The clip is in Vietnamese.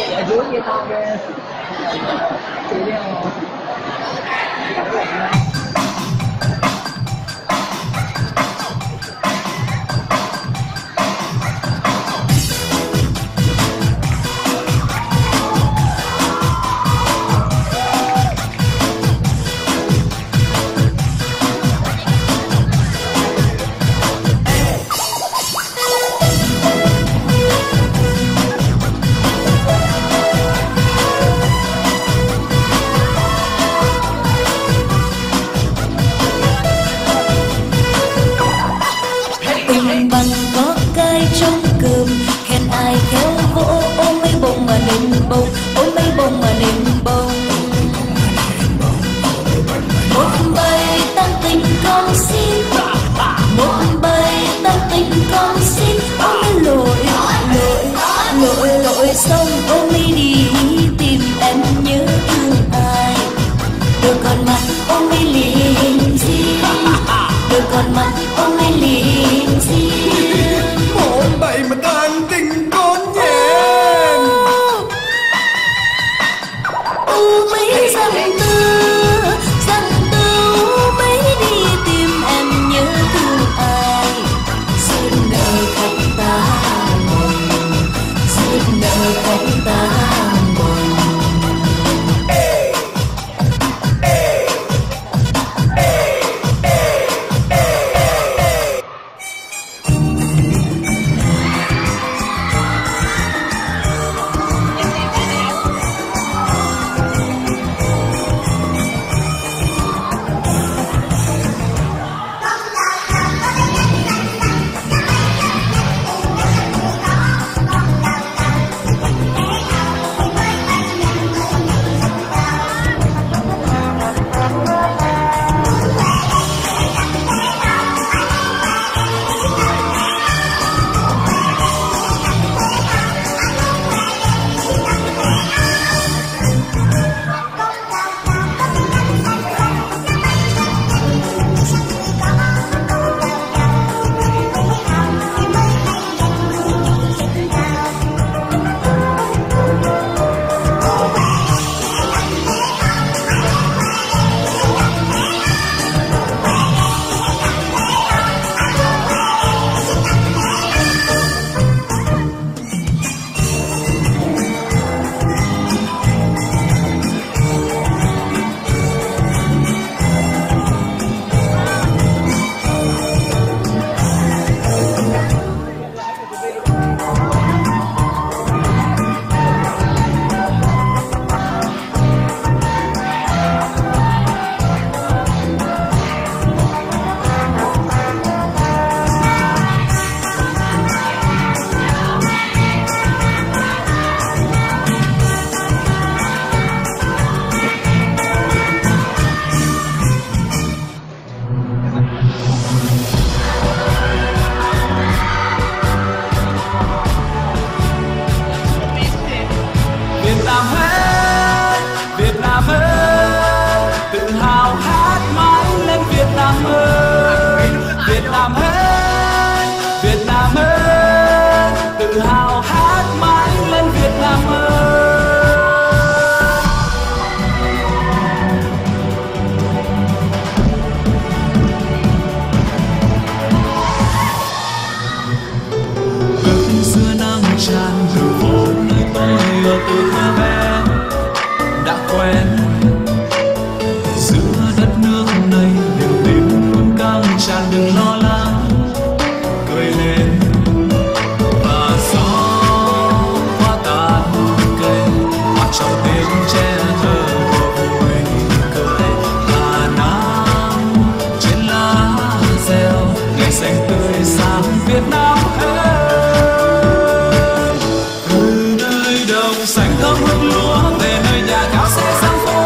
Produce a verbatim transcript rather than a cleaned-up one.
chị ở dưới với tao kìa. Chị đi không? Sánh thơm hương lúa về nơi nhà cao sẽ sang phố.